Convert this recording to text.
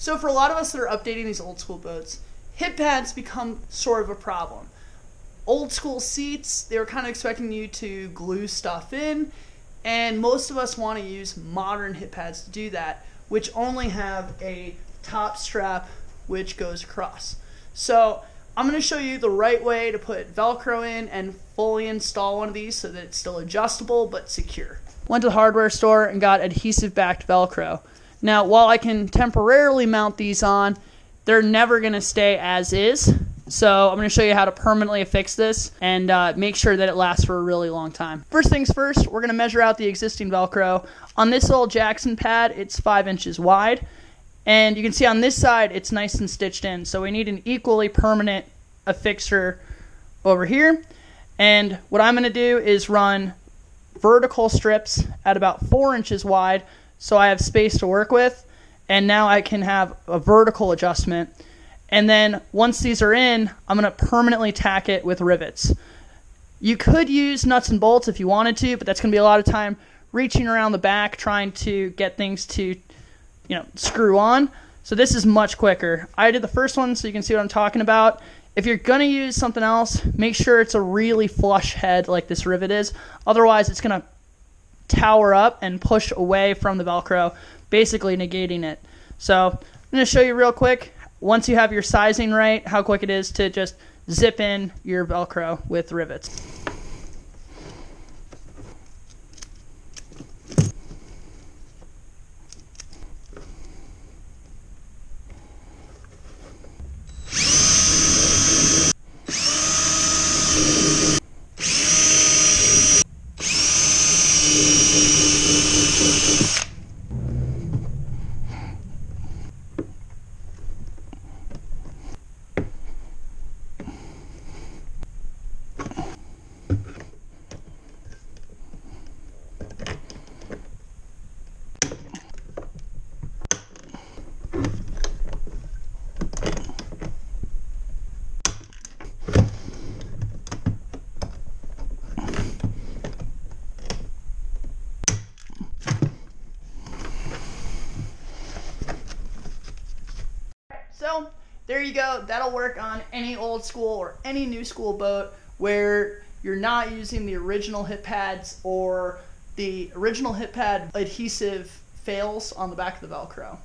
So for a lot of us that are updating these old school boats, hip pads become sort of a problem. Old school seats, they were kind of expecting you to glue stuff in, and most of us want to use modern hip pads to do that, which only have a top strap which goes across. So I'm going to show you the right way to put Velcro in and fully install one of these so that it's still adjustable but secure. Went to the hardware store and got adhesive backed Velcro. Now, while I can temporarily mount these on, they're never going to stay as is. So I'm going to show you how to permanently affix this and make sure that it lasts for a really long time. First things first, we're going to measure out the existing Velcro. On this little Jackson pad, it's 5 inches wide. And you can see on this side, it's nice and stitched in. So we need an equally permanent affixer over here. And what I'm going to do is run vertical strips at about 4 inches wide, so I have space to work with, and now I can have a vertical adjustment. And then once these are in, I'm going to permanently tack it with rivets. You could use nuts and bolts if you wanted to, but that's going to be a lot of time reaching around the back trying to get things to, screw on. So this is much quicker. I did the first one so you can see what I'm talking about. If you're going to use something else, make sure it's a really flush head like this rivet is. Otherwise, it's going to tower up and push away from the Velcro, basically negating it. So I'm going to show you real quick, once you have your sizing right, how quick it is to just zip in your Velcro with rivets. So there you go. That'll work on any old school or any new school boat where you're not using the original hip pads or the original hip pad adhesive fails on the back of the Velcro.